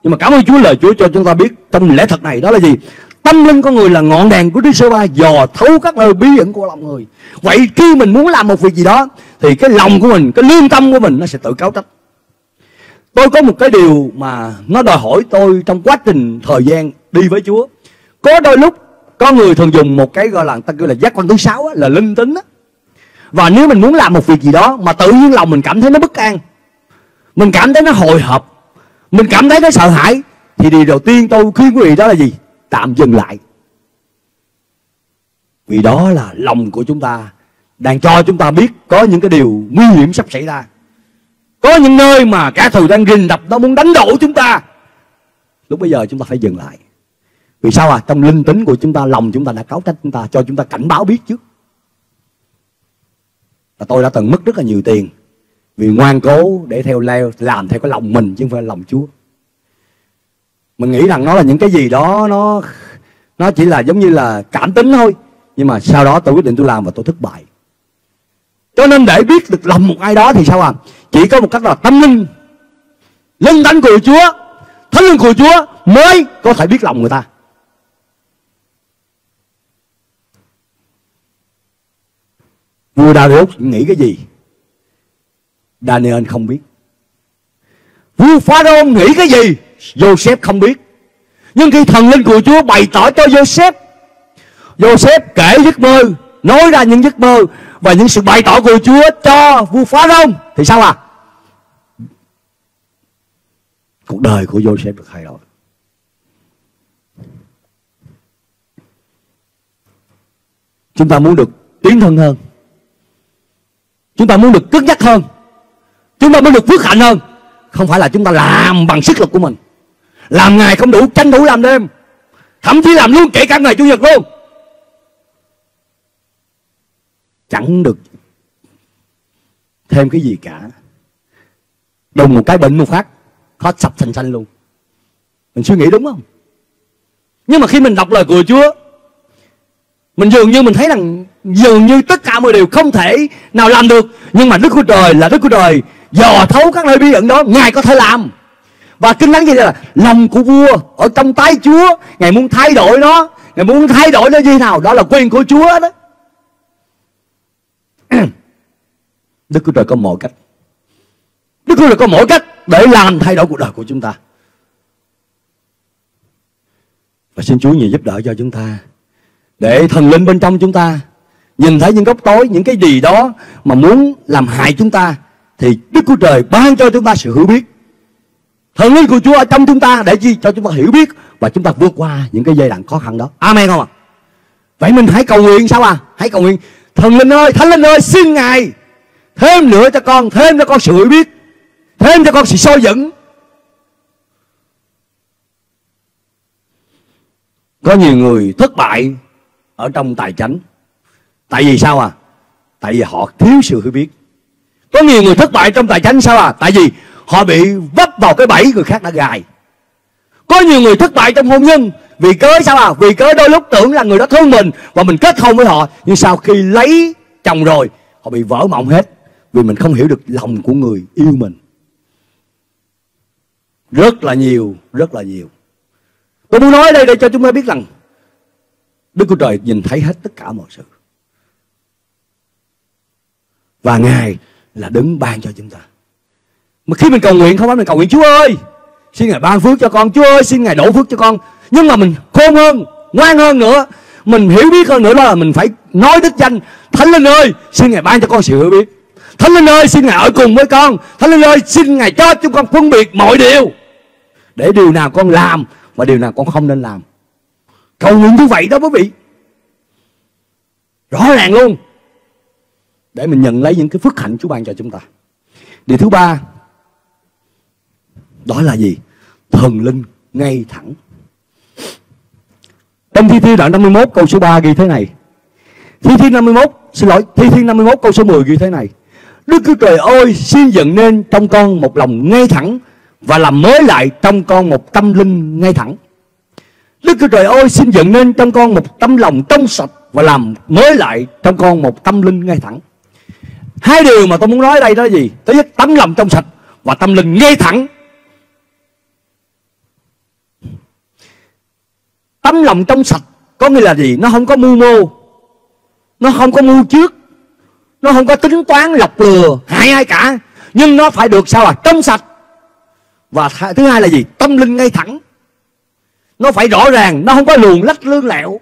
Nhưng mà cảm ơn Chúa, lời Chúa cho chúng ta biết trong lẽ thật này đó là gì? Tâm linh con người là ngọn đèn của Đức Giê-hô-va, dò thấu các lời bí ẩn của lòng người. Vậy khi mình muốn làm một việc gì đó thì cái lòng của mình, cái lương tâm của mình nó sẽ tự cáo trách. Tôi có một cái điều mà nó đòi hỏi tôi trong quá trình thời gian đi với Chúa. Có đôi lúc có người thường dùng một cái gọi là ta kêu là giác quan thứ 6 là linh tính á. Và nếu mình muốn làm một việc gì đó mà tự nhiên lòng mình cảm thấy nó bất an, mình cảm thấy nó hồi hộp, mình cảm thấy nó sợ hãi, thì điều đầu tiên tôi khuyên quý vị đó là gì? Tạm dừng lại. Vì đó là lòng của chúng ta đang cho chúng ta biết có những cái điều nguy hiểm sắp xảy ra. Có những nơi mà kẻ thù đang rình đập, nó muốn đánh đổ chúng ta. Lúc bây giờ chúng ta phải dừng lại. Vì sao à? Trong linh tính của chúng ta, lòng chúng ta đã cáo trách chúng ta, cho chúng ta cảnh báo biết trước. Và tôi đã từng mất rất là nhiều tiền vì ngoan cố để theo làm theo cái lòng mình chứ không phải lòng Chúa. Mình nghĩ rằng nó là những cái gì đó, nó chỉ là giống như là cảm tính thôi. Nhưng mà sau đó tôi quyết định tôi làm và tôi thất bại. Cho nên để biết được lòng một ai đó thì sao à? Chỉ có một cách là tâm linh tánh của Chúa, thánh linh của Chúa mới có thể biết lòng người ta. Vua Darius nghĩ cái gì? Daniel không biết. Vua Pharaoh nghĩ cái gì? Joseph không biết. Nhưng khi thần linh của Chúa bày tỏ cho Joseph, Joseph kể giấc mơ, nói ra những giấc mơ và những sự bày tỏ của Chúa cho vua Pharaoh thì sao à? Cuộc đời của Joseph được thay đổi. Chúng ta muốn được tiến thân hơn, chúng ta muốn được cứng nhắc hơn, chúng ta muốn được phước hạnh hơn. Không phải là chúng ta làm bằng sức lực của mình. Làm ngày không đủ, tranh thủ làm đêm, thậm chí làm luôn kể cả ngày Chủ nhật luôn. Chẳng được thêm cái gì cả. Đùng một cái bệnh một phát, hết sập sành xanh luôn. Mình suy nghĩ đúng không? Nhưng mà khi mình đọc lời của Chúa, mình dường như mình thấy rằng dường như tất cả mọi điều không thể nào làm được. Nhưng mà Đức Chúa Trời là Đức Chúa Trời dò thấu các nơi bí ẩn đó, Ngài có thể làm. Và kinh thánh gì là lòng của vua ở trong tay Chúa, Ngài muốn thay đổi nó. Ngài muốn thay đổi nó như thế nào? Đó là quyền của Chúa đó. Đức Chúa Trời có mọi cách. Đức Chúa Trời có mọi cách để làm thay đổi cuộc đời của chúng ta. Và xin Chúa nhiều giúp đỡ cho chúng ta, để thần linh bên trong chúng ta nhìn thấy những góc tối, những cái gì đó mà muốn làm hại chúng ta, thì Đức Chúa Trời ban cho chúng ta sự hiểu biết. Thần linh của Chúa ở trong chúng ta để chi? Cho chúng ta hiểu biết và chúng ta vượt qua những cái giai đoạn khó khăn đó. Amen không ạ? Vậy mình hãy cầu nguyện sao à? Hãy cầu nguyện: Thần linh ơi, Thánh linh ơi, xin Ngài thêm nữa cho con, thêm cho con sự hiểu biết, thêm cho con sự soi dẫn. Có nhiều người thất bại ở trong tài chánh. Tại vì sao à? Tại vì họ thiếu sự hiểu biết. Có nhiều người thất bại trong tài chánh sao à? Tại vì họ bị vấp vào cái bẫy người khác đã gài. Có nhiều người thất bại trong hôn nhân. Vì cớ sao à? Vì cớ đôi lúc tưởng là người đó thương mình và mình kết hôn với họ, nhưng sau khi lấy chồng rồi họ bị vỡ mộng hết. Vì mình không hiểu được lòng của người yêu mình. Rất là nhiều, rất là nhiều. Tôi muốn nói đây để cho chúng ta biết rằng Đức Chúa Trời nhìn thấy hết tất cả mọi sự. Và Ngài là đứng ban cho chúng ta. Mà khi mình cầu nguyện không phải mình cầu nguyện Chúa ơi, xin Ngài ban phước cho con, Chúa ơi xin Ngài đổ phước cho con. Nhưng mà mình khôn hơn, ngoan hơn nữa, mình hiểu biết hơn nữa là mình phải nói đức danh: Thánh Linh ơi, xin Ngài ban cho con sự hiểu biết. Thánh Linh ơi, xin Ngài ở cùng với con. Thánh Linh ơi, xin Ngài cho chúng con phân biệt mọi điều, để điều nào con làm và điều nào con không nên làm. Cầu nguyện như vậy đó quý vị, rõ ràng luôn, để mình nhận lấy những cái phước hạnh Chúa ban cho chúng ta. Điều thứ ba đó là gì? Thần linh ngay thẳng. Trong Thi thiên đoạn 51 câu số 3 ghi thế này: Thi thiên 51 Thi thiên 51 câu số 10 ghi thế này: Đức Chúa Trời ơi, xin dựng nên trong con một lòng ngay thẳng và làm mới lại trong con một tâm linh ngay thẳng. Đức Chúa Trời ơi, xin dựng nên trong con một tấm lòng trong sạch và làm mới lại trong con một tâm linh ngay thẳng. Hai điều mà tôi muốn nói đây đó là gì? Thứ nhất, tấm lòng trong sạch và tâm linh ngay thẳng. Tấm lòng trong sạch có nghĩa là gì? Nó không có mưu mô, nó không có mưu trước, nó không có tính toán lọc lừa hại ai cả, nhưng nó phải được sao à? Trong sạch. Và thứ hai là gì? Tâm linh ngay thẳng. Nó phải rõ ràng, nó không có luồn lách lươn lẹo,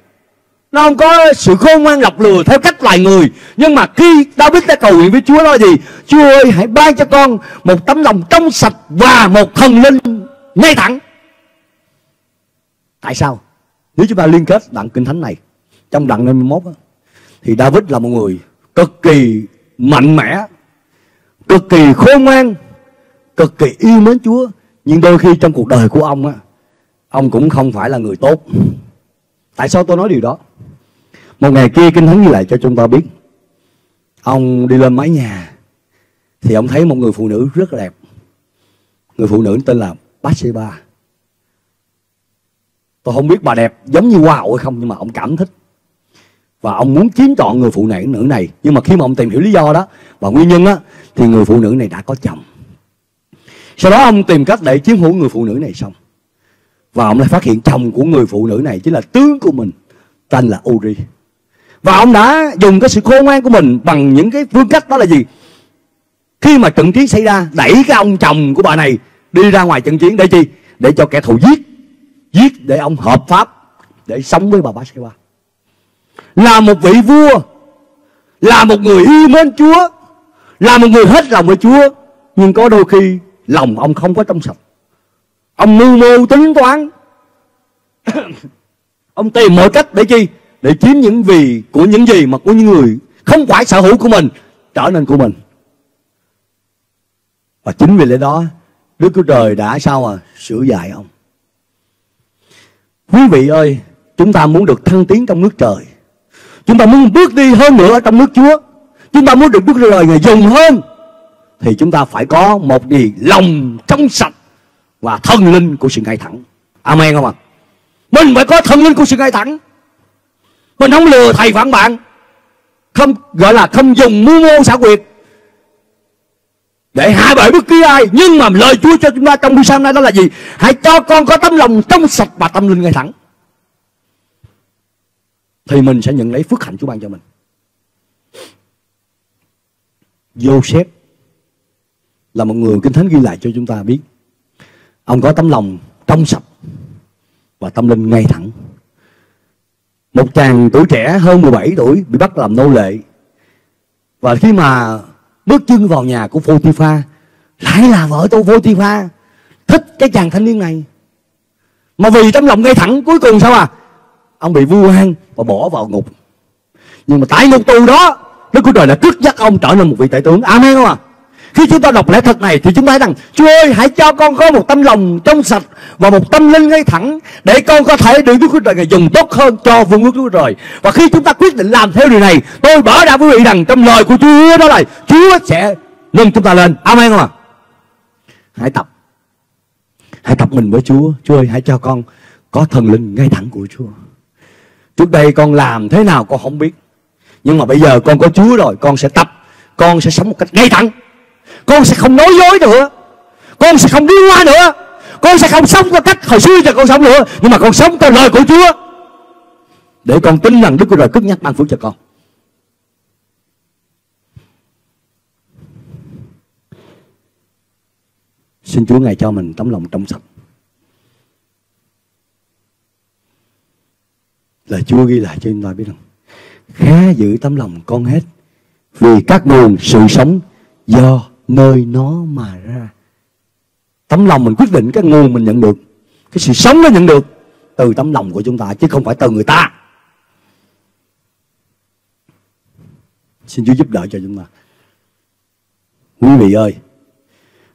nó không có sự khôn ngoan lọc lừa theo cách loài người. Nhưng mà khi David đã cầu nguyện với Chúa nói gì? Chúa ơi, hãy ban cho con một tấm lòng trong sạch và một thần linh ngay thẳng. Tại sao? Nếu chúng ta liên kết đoạn Kinh Thánh này trong đoạn 51 thì David là một người cực kỳ mạnh mẽ, cực kỳ khôn ngoan, cực kỳ yêu mến Chúa. Nhưng đôi khi trong cuộc đời của ông á, ông cũng không phải là người tốt. Tại sao tôi nói điều đó? Một ngày kia Kinh Thánh ghi lại cho chúng ta biết, ông đi lên mái nhà thì ông thấy một người phụ nữ rất đẹp. Người phụ nữ tên là Bathsheba. Tôi không biết bà đẹp giống như hoa hậu hay không, nhưng mà ông cảm thích và ông muốn chiếm trọn người phụ nữ này. Nhưng mà khi mà ông tìm hiểu lý do đó và nguyên nhân đó, thì người phụ nữ này đã có chồng. Sau đó ông tìm cách để chiếm hữu người phụ nữ này xong, và ông lại phát hiện chồng của người phụ nữ này chính là tướng của mình, tên là Uri. Và ông đã dùng cái sự khôn ngoan của mình bằng những cái phương cách đó là gì? Khi mà trận chiến xảy ra, đẩy cái ông chồng của bà này đi ra ngoài trận chiến để chi? Để cho kẻ thù giết để ông hợp pháp để sống với bà Bathsheba. Là một vị vua, là một người yêu mến Chúa, là một người hết lòng với Chúa, nhưng có đôi khi lòng ông không có trong sạch. Ông mưu mô tính toán ông tìm mọi cách để chi? Để chiếm những gì của những gì mà của những người không phải sở hữu của mình trở nên của mình. Và chính vì lẽ đó Đức Chúa Trời đã sao à? Sửa dạy ông. Quý vị ơi, chúng ta muốn được thăng tiến trong nước trời, chúng ta muốn bước đi hơn nữa trong nước Chúa, chúng ta muốn được Đức Chúa Trời người dùng hơn, thì chúng ta phải có một gì? Lòng trong sạch và thần linh của sự ngay thẳng. Amen không ạ? Mình phải có thần linh của sự ngay thẳng. Mình không lừa thầy phản bạn, không gọi là không dùng mưu mô xảo quyệt để hạ bệ bất cứ ai. Nhưng mà lời Chúa cho chúng ta trong buổi sáng nay đó là gì? Hãy cho con có tấm lòng trong sạch và tâm linh ngay thẳng, thì mình sẽ nhận lấy phước hạnh Chúa ban cho mình. Joseph là một người Kinh Thánh ghi lại cho chúng ta biết, ông có tấm lòng trong sạch và tâm linh ngay thẳng. Một chàng tuổi trẻ hơn 17 tuổi bị bắt làm nô lệ, và khi mà bước chân vào nhà của Phô-ti-pha, lại là vợ tôi Phô-ti-pha thích cái chàng thanh niên này, mà vì tấm lòng ngay thẳng cuối cùng sao à? Ông bị vu oan và bỏ vào ngục. Nhưng mà tại ngục tù đó, Đức Chúa Trời đã cất dắt ông trở nên một vị tể tướng. Amen không ạ? Khi chúng ta đọc lẽ thật này thì chúng ta thấy rằng Chúa ơi, hãy cho con có một tấm lòng trong sạch và một tâm linh ngay thẳng, để con có thể được Đức Chúa Trời dùng tốt hơn cho vương quốc Đức Chúa Trời. Và khi chúng ta quyết định làm theo điều này, tôi bảo đảm quý vị rằng trong lời của Chúa đó là Chúa sẽ nâng chúng ta lên. Amen không ạ? Hãy tập mình với Chúa. Chúa ơi, hãy cho con có thần linh ngay thẳng của Chúa. Trước đây con làm thế nào con không biết, nhưng mà bây giờ con có Chúa rồi, con sẽ tập, con sẽ sống một cách ngay thẳng. Con sẽ không nói dối nữa, con sẽ không đi qua nữa, con sẽ không sống theo cách hồi xưa cho con sống nữa, nhưng mà con sống theo lời của Chúa, để con tin rằng Đức Chúa Trời cất nhắc ban phước cho con. Xin Chúa Ngài cho mình tấm lòng trong sạch. Lời Chúa ghi lại cho chúng ta biết rằng khá giữ tấm lòng con hết, vì các nguồn sự sống do nơi nó mà ra. Tấm lòng mình quyết định cái nguồn mình nhận được, cái sự sống nó nhận được từ tấm lòng của chúng ta, chứ không phải từ người ta. Xin Chúa giúp đỡ cho chúng ta. Quý vị ơi,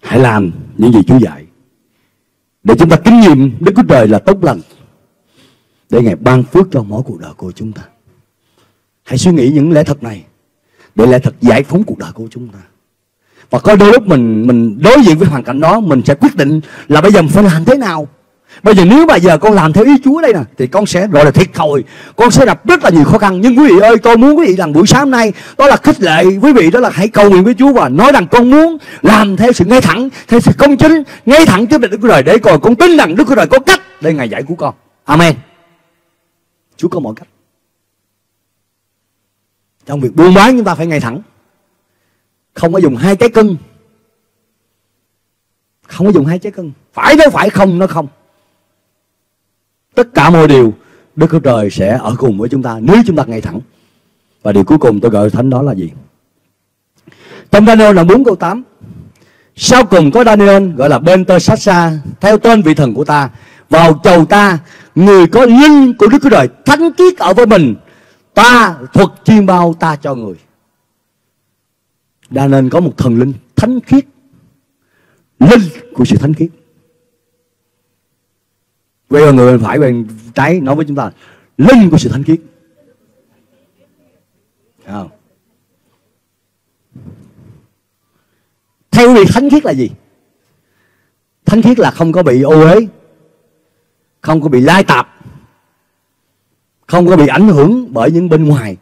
hãy làm những gì Chúa dạy, để chúng ta kinh nghiệm Đức Chúa Trời là tốt lành, để Ngài ban phước cho mỗi cuộc đời của chúng ta. Hãy suy nghĩ những lẽ thật này để lẽ thật giải phóng cuộc đời của chúng ta. Và có đôi lúc mình đối diện với hoàn cảnh đó, mình sẽ quyết định là bây giờ mình phải làm thế nào. Bây giờ nếu mà giờ con làm theo ý Chúa đây nè thì con sẽ gọi là thiệt thòi, con sẽ gặp rất là nhiều khó khăn. Nhưng quý vị ơi, tôi muốn quý vị làm buổi sáng hôm nay đó là khích lệ quý vị, đó là hãy cầu nguyện với Chúa và nói rằng con muốn làm theo sự ngay thẳng, theo sự công chính, ngay thẳng trước Đức Chúa Trời, để con tin rằng Đức Chúa Trời có cách để Ngài giải cứu con. Amen. Chúa có mọi cách. Trong việc buôn bán chúng ta phải ngay thẳng, không có dùng hai trái cân, không có dùng hai trái cân, phải nó phải, không nó không. Tất cả mọi điều Đức Chúa Trời sẽ ở cùng với chúng ta nếu chúng ta ngay thẳng. Và điều cuối cùng tôi gọi thánh đó là gì? Trong Daniel là 4 câu 8, sau cùng có Daniel gọi là bên tôi sát xa, theo tên vị thần của ta, vào chầu ta, người có linh của Đức Chúa Trời thánh khiết ở với mình, ta thuật chiêm bao ta cho người. Daniel có một thần linh thánh khiết, linh của sự thánh khiết. Quay qua người bên phải, bên trái nói với chúng ta linh của sự thánh khiết. Theo vị thánh khiết là gì? Thánh khiết là không có bị ô uế, không có bị lai tạp, không có bị ảnh hưởng bởi những bên ngoài.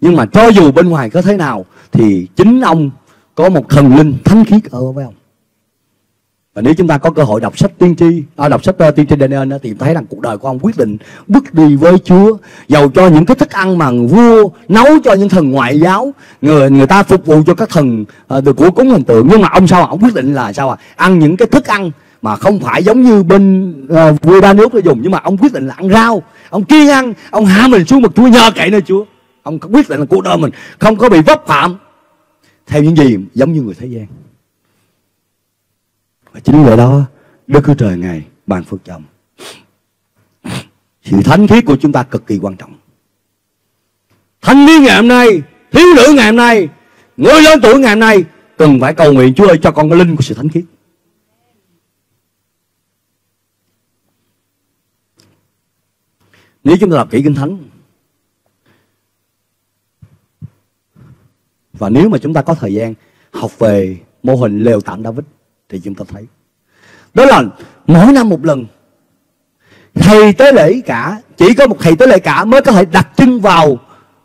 Nhưng mà cho dù bên ngoài có thế nào thì chính ông có một thần linh thánh khiết ở với ông. Và nếu chúng ta có cơ hội đọc sách tiên tri, đọc sách tiên tri Daniel thì thấy rằng cuộc đời của ông quyết định bước đi với Chúa. Dầu cho những cái thức ăn mà vua nấu cho những thần ngoại giáo, người ta phục vụ cho các thần từ của cúng hình tượng, nhưng mà ông sao ông quyết định là sao ăn những cái thức ăn mà không phải giống như bên vua Darius nó dùng, nhưng mà ông quyết định là ăn rau, ông kiêng ăn, ông hạ mình xuống một Chúa, nhờ cậy nơi Chúa. Ông quyết định là cuộc đời mình không có bị vấp phạm theo những gì giống như người thế gian. Và chính vì đó Đức Chúa Trời Ngài ban phước cho ông. Sự thánh khiết của chúng ta cực kỳ quan trọng. Thanh niên ngày hôm nay, thiếu nữ ngày hôm nay, người lớn tuổi ngày hôm nay cần phải cầu nguyện Chúa ơi cho con có linh của sự thánh khiết. Nếu chúng ta đọc kỹ Kinh Thánh, và nếu mà chúng ta có thời gian học về mô hình lều tạm David, thì chúng ta thấy đó là mỗi năm một lần thầy tế lễ cả, chỉ có một thầy tế lễ cả mới có thể đặt chân vào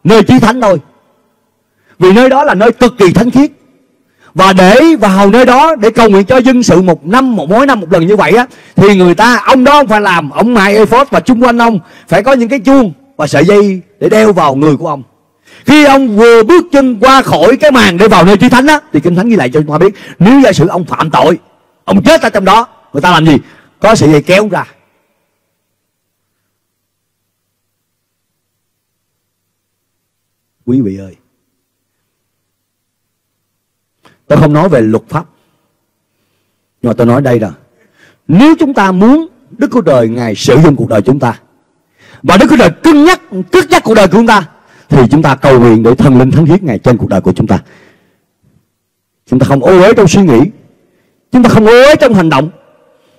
nơi chí thánh thôi, vì nơi đó là nơi cực kỳ thánh khiết. Và để vào nơi đó để cầu nguyện cho dân sự mỗi năm một lần như vậy á, thì người ta, ông đó ông phải làm, ông mài ephod và chung quanh ông phải có những cái chuông và sợi dây để đeo vào người của ông. Khi ông vừa bước chân qua khỏi cái màn để vào nơi chí thánh á, thì Kinh Thánh ghi lại cho chúng ta biết nếu giả sử ông phạm tội, ông chết ở trong đó, người ta làm gì? Có sợi dây kéo ra. Quý vị ơi, tôi không nói về luật pháp, nhưng mà tôi nói đây là nếu chúng ta muốn Đức Chúa Trời Ngài sử dụng cuộc đời chúng ta và Đức Chúa Trời cứng nhắc cuộc đời của chúng ta, thì chúng ta cầu nguyện để thần linh thánh khiết Ngài trên cuộc đời của chúng ta. Chúng ta không ô uế trong suy nghĩ, chúng ta không ô uế trong hành động,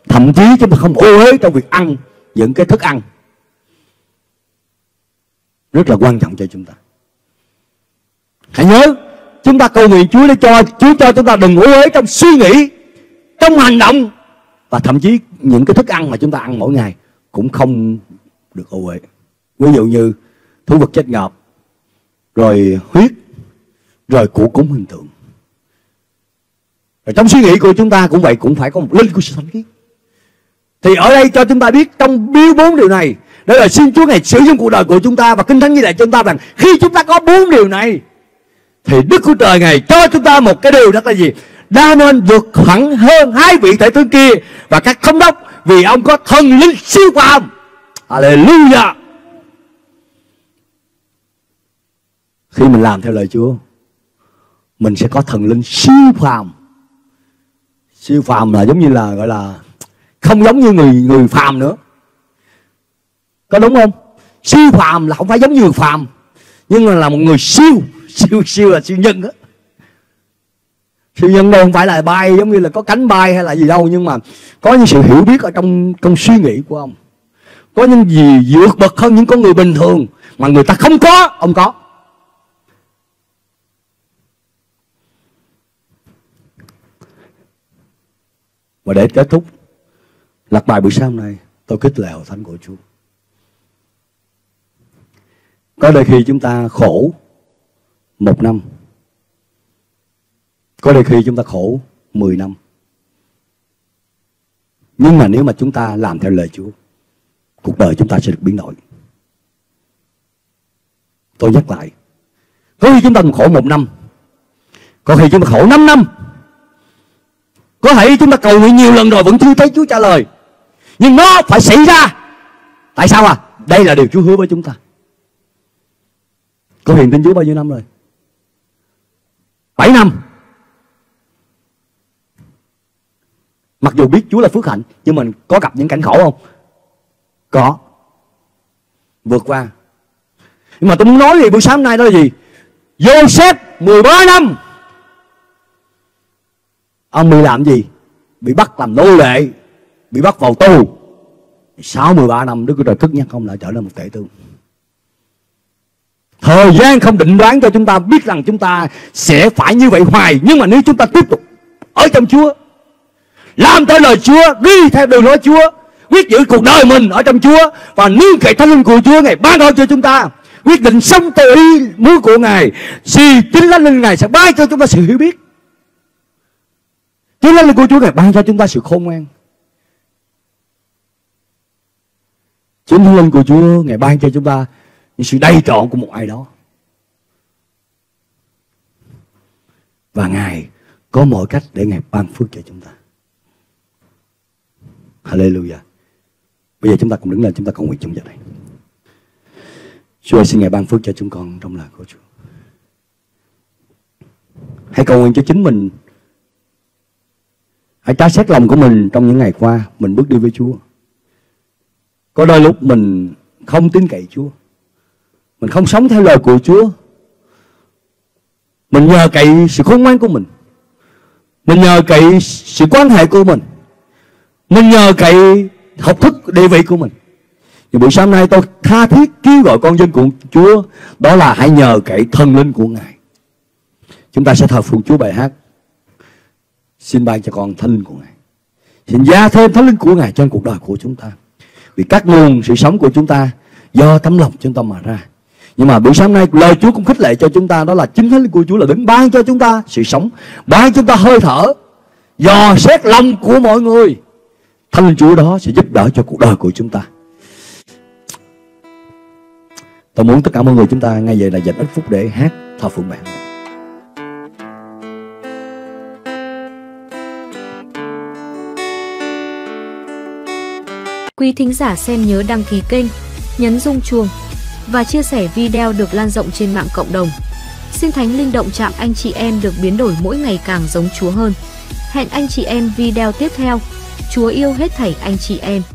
thậm chí chúng ta không ô uế trong việc ăn những cái thức ăn. Rất là quan trọng cho chúng ta. Hãy nhớ, chúng ta cầu nguyện Chúa để cho Chúa cho chúng ta đừng ô uế trong suy nghĩ, trong hành động, và thậm chí những cái thức ăn mà chúng ta ăn mỗi ngày cũng không được ô uế. Ví dụ như thú vật chết ngợp, rồi huyết, rồi củ cúng hình tượng. Rồi trong suy nghĩ của chúng ta cũng vậy, cũng phải có một linh của sự thánh khiết. Thì ở đây cho chúng ta biết trong biếu 4 điều này, đó là xin Chúa Ngài sử dụng cuộc đời của chúng ta. Và Kinh Thánh ghi lại cho chúng ta rằng khi chúng ta có 4 điều này thì Đức Chúa Trời Ngài cho chúng ta một cái điều, đó là gì? Đã nên vượt hẳn hơn 2 vị thể tướng kia và các thống đốc, vì ông có thần linh siêu phàm. Hallelujah. Khi mình làm theo lời Chúa, mình sẽ có thần linh siêu phàm. Siêu phàm là giống như là gọi là không giống như người phàm nữa, có đúng không? Siêu phàm là không phải giống như người phàm, nhưng là một người siêu. Siêu là siêu nhân đó. Siêu nhân đâu không phải là bay giống như là có cánh bay hay là gì đâu, nhưng mà có những sự hiểu biết ở trong suy nghĩ của ông. Có những gì vượt bậc hơn những con người bình thường mà người ta không có, ông có. Và để kết thúc lạc bài buổi sáng này, tôi kích lệ hội thánh của Chúa. Có đôi khi chúng ta khổ một năm, có đôi khi chúng ta khổ 10 năm. Nhưng mà nếu mà chúng ta làm theo lời Chúa, cuộc đời chúng ta sẽ được biến đổi. Tôi nhắc lại, có khi chúng ta khổ một năm, có khi chúng ta khổ 5 năm, có thể chúng ta cầu nguyện nhiều lần rồi vẫn chưa thấy Chúa trả lời. Nhưng nó phải xảy ra. Tại sao à? Đây là điều Chúa hứa với chúng ta. Con hiền tin Chúa bao nhiêu năm rồi? 7 năm. Mặc dù biết Chúa là phước hạnh, nhưng mình có gặp những cảnh khổ không? Có. Vượt qua. Nhưng mà tôi muốn nói gì buổi sáng nay đó là gì? Joseph 13 năm. Ông bị làm gì? Bị bắt làm nô lệ, bị bắt vào tù. 63 năm Đức Chúa Trời cất nhắc ông lại trở nên một tể tướng. Thời gian không định đoán cho chúng ta biết rằng chúng ta sẽ phải như vậy hoài. Nhưng mà nếu chúng ta tiếp tục ở trong Chúa, làm theo lời Chúa, đi theo đường lối Chúa, quyết giữ cuộc đời mình ở trong Chúa, và nương cậy Thánh Linh của Chúa Ngài ban ơn cho chúng ta, quyết định sống theo ý muốn của Ngài, thì chính Thánh Linh Ngài sẽ ban cho chúng ta sự hiểu biết. Chính Thánh Linh của Chúa Ngài ban cho chúng ta sự khôn ngoan. Chính Thánh Linh của Chúa Ngài ban cho chúng ta những sự đầy trọn của một ai đó. Và Ngài có mọi cách để Ngài ban phước cho chúng ta. Hallelujah. Bây giờ chúng ta cùng đứng lên, chúng ta cầu nguyện trong giờ này. Chúa ơi, xin Ngài ban phước cho chúng con trong lời của Chúa. Hãy cầu nguyện cho chính mình. Hãy tra xét lòng của mình trong những ngày qua mình bước đi với Chúa. Có đôi lúc mình không tin cậy Chúa, mình không sống theo lời của Chúa, mình nhờ cậy sự khôn ngoan của mình, mình nhờ cậy sự quan hệ của mình, mình nhờ cậy học thức địa vị của mình. Nhưng buổi sáng nay tôi tha thiết kêu gọi con dân của Chúa, đó là hãy nhờ cậy thần linh của Ngài. Chúng ta sẽ thờ phượng Chúa bài hát xin ban cho con Thánh Linh của Ngài. Xin gia thêm Thánh Linh của Ngài trên cuộc đời của chúng ta, vì các nguồn sự sống của chúng ta do tấm lòng chúng ta mà ra. Nhưng mà buổi sáng nay lời Chúa cũng khích lệ cho chúng ta, đó là chính Thánh Linh của Chúa là đứng ban cho chúng ta sự sống, ban chúng ta hơi thở, dò xét lòng của mọi người. Thánh Linh Chúa đó sẽ giúp đỡ cho cuộc đời của chúng ta. Tôi muốn tất cả mọi người chúng ta ngay vậy là dành ít phút để hát thờ phượng bạn. Quý thính giả xem nhớ đăng ký kênh, nhấn rung chuông và chia sẻ video được lan rộng trên mạng cộng đồng. Xin Thánh Linh động chạm anh chị em được biến đổi mỗi ngày càng giống Chúa hơn. Hẹn anh chị em video tiếp theo. Chúa yêu hết thảy anh chị em.